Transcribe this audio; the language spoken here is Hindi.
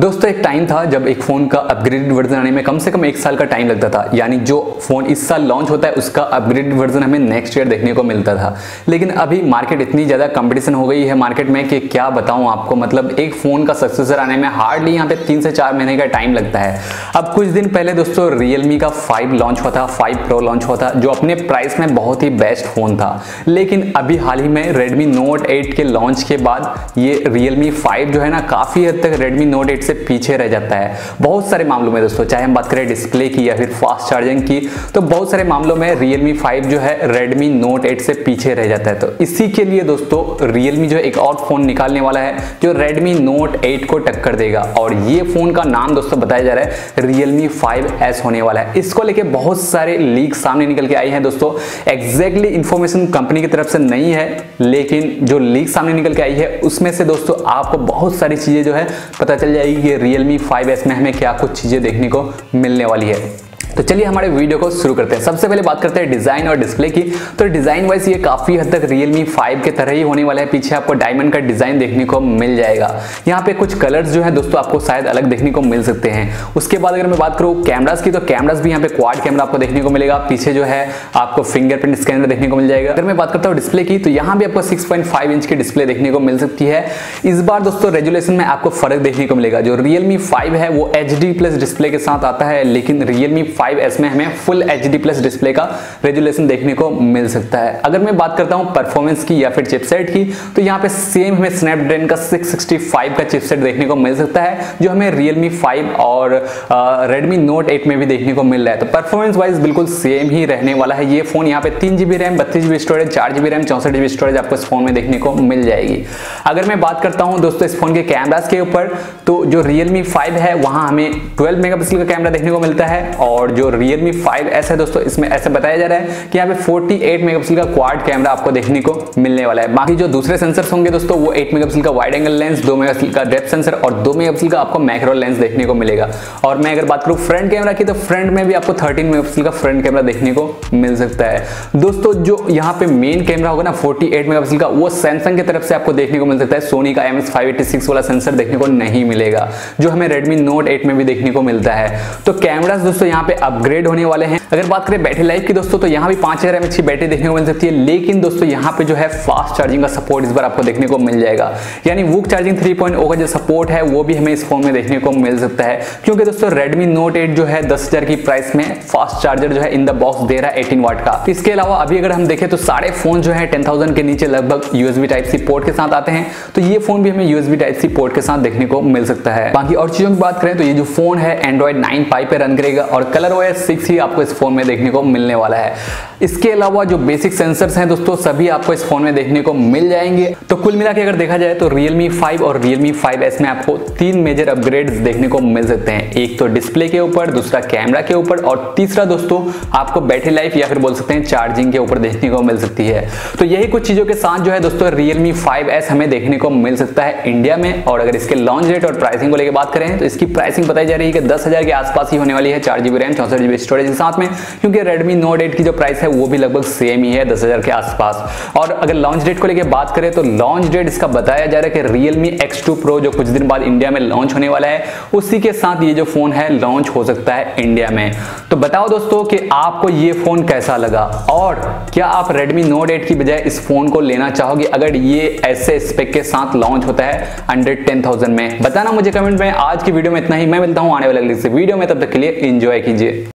दोस्तों एक टाइम था जब एक फ़ोन का अपग्रेडेड वर्जन आने में कम से कम 1 साल का टाइम लगता था, यानी जो फ़ोन इस साल लॉन्च होता है उसका अपग्रेडेड वर्जन हमें नेक्स्ट ईयर देखने को मिलता था। लेकिन अभी मार्केट इतनी ज़्यादा कंपटीशन हो गई है मार्केट में कि क्या बताऊं आपको, मतलब एक फ़ोन का सक्सेसर आने में हार्डली यहाँ पे 3 से 4 महीने का टाइम लगता है। अब कुछ दिन पहले दोस्तों रियलमी का 5 लॉन्च हुआ था, 5 Pro लॉन्च हुआ था, जो अपने प्राइस में बहुत ही बेस्ट फ़ोन था। लेकिन अभी हाल ही में रेडमी नोट 8 के लॉन्च के बाद ये रियलमी 5 जो है ना काफ़ी हद तक रेडमी नोट 8 से पीछे रह जाता है बहुत सारे मामलों में दोस्तों, चाहे हम बात करें डिस्प्ले की या फिर फास्ट चार्जिंग की, तो बहुत सारे मामलों में Realme 5 जो है Redmi Note 8 से पीछे रह जाता है। तो इसी के लिए दोस्तों Realme जो एक और फोन निकालने वाला है जो Redmi Note 8 को टक्कर देगा, और ये फोन का नाम दोस्तों बताया जा रहा है Realme 5S होने वाला है। इसको लेके बहुत सारे लीक सामने निकल के आए हैं दोस्तों, एग्जैक्टली इंफॉर्मेशन कंपनी की तरफ से नहीं है, लेकिन जो लीक सामने निकल के आई है उसमें से दोस्तों आपको बहुत सारी चीजें जो है पता चल जाएगी कि Realme 5S में हमें क्या कुछ चीजें देखने को मिलने वाली है। तो चलिए हमारे वीडियो को शुरू करते हैं। सबसे पहले बात करते हैं डिज़ाइन और डिस्प्ले की। तो डिज़ाइन वाइज ये काफ़ी हद तक Realme 5 के तरह ही होने वाला है, पीछे आपको डायमंड का डिज़ाइन देखने को मिल जाएगा। यहाँ पे कुछ कलर्स जो है दोस्तों आपको शायद अलग देखने को मिल सकते हैं। उसके बाद अगर मैं बात करूँ कैमरास की, तो कैमरास भी यहाँ पे क्वाड कैमरा आपको देखने को मिलेगा, पीछे जो है आपको फिंगरप्रिंट स्कैनर देखने को मिल जाएगा। अगर मैं बात करता हूँ डिस्प्ले की, तो यहाँ भी आपको 6.5 इंच की डिस्प्ले देखने को मिल सकती है। इस बार दोस्तों रेजुलेशन में आपको फर्क देखने को मिलेगा, जो Realme 5 है वो HD+ डिस्प्ले के साथ आता है, लेकिन Realme 5S में हमें फुल HD+ डिस्प्ले का रेजुलेशन देखने को मिल सकता है। अगर मैं बात करता हूं परफॉर्मेंस की या फिर चिपसेट की, तो यहां पे सेम हमें स्नैपड्रैगन का 665 का चिपसेट देखने को मिल सकता है, जो हमें Realme 5 और Redmi Note 8 में भी देखने को मिल रहा है। तो परफॉर्मेंस वाइज बिल्कुल सेम ही रहने वाला है ये फोन। यहाँ पे 3GB RAM, 32GB storage, 4GB RAM, 64GB storage आपको इस फोन में देखने को मिल जाएगी। अगर मैं बात करता हूँ दोस्तों इस फोन के कैमरास के ऊपर, तो जो Realme 5 है वहाँ हमें 12 मेगापिक्सल का कैमरा देखने को मिलता है, और जो Realme 5S है दोस्तों इसमें ऐसे बताया जा रहा है कि यहाँ पे 48 मेगापिक्सल का क्वाड कैमरा आपको देखने को मिलने वाला है। बाकी जो दूसरे सेंसर्स होंगे दोस्तों वो 8 मेगापिक्सल का वाइड एंगल लेंस, 2 मेगापिक्सल का डेप्थ सेंसर और 2 मेगापिक्सल का आपको मैक्रो लेंस देखने को मिलेगा। और मैं अगर बात करूँ फ्रंट कैमरा की, तो फ्रंट में भी आपको 13 मेगापिक्सल का फ्रंट कैमरा देखने को मिल सकता है। दोस्तों जो यहाँ पे मेन कैमरा होगा ना 48 मेगापिक्सल का, वो सैमसंग की तरफ से आपको देखने को मिल सकता है, सोनी का MS586 वाला सेंसर देखने को नहीं मिलेगा, जो हमें रेडमी नोट 8 में भी देखने को मिलता है। तो कैमरास दोस्तों यहाँ पे अपग्रेड होने वाले हैं। अगर बात करें बैटरी लाइफ की दोस्तों, तो यहाँ भी 5000 mAh की बैटरी देखने को मिल सकती है, लेकिन दोस्तों यहाँ पे जो है फास्ट चार्जिंग का सपोर्ट इस बार आपको देखने को मिल जाएगा, यानी वूक चार्जिंग 3.0 का जो सपोर्ट है वो भी हमें इस फोन में देखने को मिल सकता है, क्योंकि दोस्तों रेडमी नोट 8 जो है 10,000 की प्राइस में फास्ट चार्जर जो है इन द बॉक्स दे रहा है 18W का। इसके अलावा अभी अगर हम देखें तो सारे फोन जो है 10,000 के नीचे लगभग USB Type-C पोर्ट के साथ आते हैं, तो ये फोन भी हमें USB Type-C पोर्ट के साथ देखने को मिल सकता है। बाकी और चीजों की बात करें तो ये जो फोन है Android 9 Pie पे रन करेगा, और ColorOS 6 ही आपको इस फोन में देखने को मिलने वाला है। इसके अलावा जो बेसिक सेंसर्स हैं दोस्तों सभी आपको इस फोन में देखने को मिल जाएंगे। तो कुल मिला के अगर देखा जाए तो Realme 5 और Realme 5S में आपको 3 मेजर अपग्रेड्स देखने को मिल सकते हैं, एक तो डिस्प्ले के ऊपर, दूसरा कैमरा के ऊपर, और तीसरा दोस्तों आपको बैटरी लाइफ या फिर बोल सकते हैं चार्जिंग के ऊपर देखने को मिल सकती है। तो यही कुछ चीज़ों के साथ जो है दोस्तों Realme 5S हमें देखने को मिल सकता है इंडिया में। और अगर इसके लॉन्च डेट और प्राइसिंग को लेकर बात करें तो इसकी प्राइसिंग बताई जा रही है कि 10,000 के आसपास ही होने वाली है, 4GB रैम, 64GB स्टोरेज के साथ में, क्योंकि Redmi Note 8 की जो प्राइस है वो भी लगभग सेम ही है 10,000 के आसपास। और अगर लॉन्च डेट को लेके बात करें तो लॉन्च डेट इसका बताया जा रहा है कि Realme X2 Pro जो कुछ दिन बाद इंडिया में लॉन्च होने वाला है, उसी के साथ ये जो फोन है लॉन्च हो सकता है इंडिया में। तो बताओ दोस्तों कि आपको ये फोन कैसा लगा, और क्या आप Redmi Note 8 की बजाय इस फोन को लेना चाहोगे अगर ये ऐसे स्पेक के साथ लॉन्च होता है अंडर 10,000 में? बताना मुझे कमेंट में। आज की वीडियो में इतना ही, मैं मिलता हूँ आने वाले अगले वीडियो में, तब तक के लिए एंजॉय कीजिए।